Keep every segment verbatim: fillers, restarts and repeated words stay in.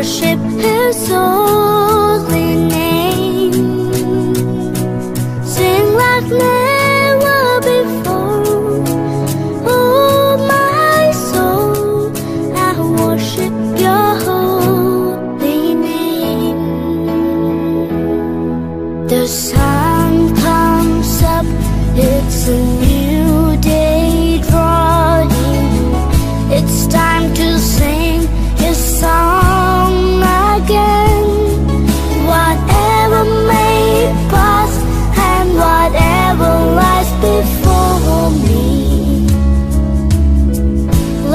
worship His holy name. Sing like never before, oh my soul, I worship Your holy name. The sun comes up, it's a new day drawing. It's time to sing His song again. Whatever may pass and whatever lies before me,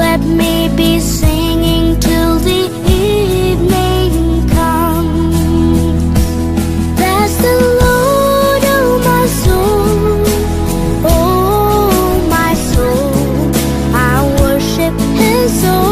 let me be singing till the evening comes. Bless the Lord, oh my soul, oh my soul, I worship His soul.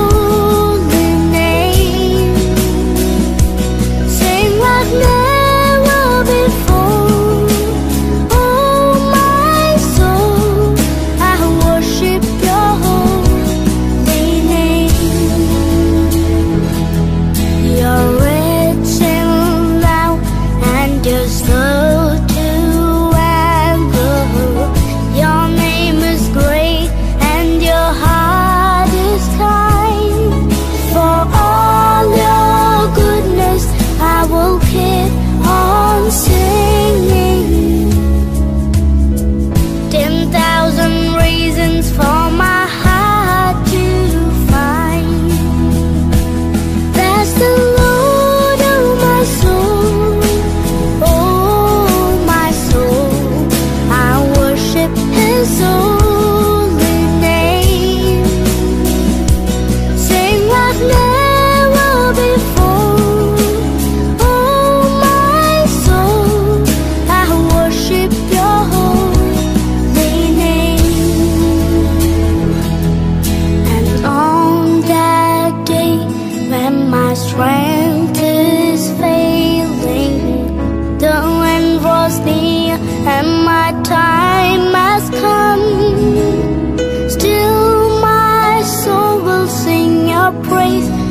Praise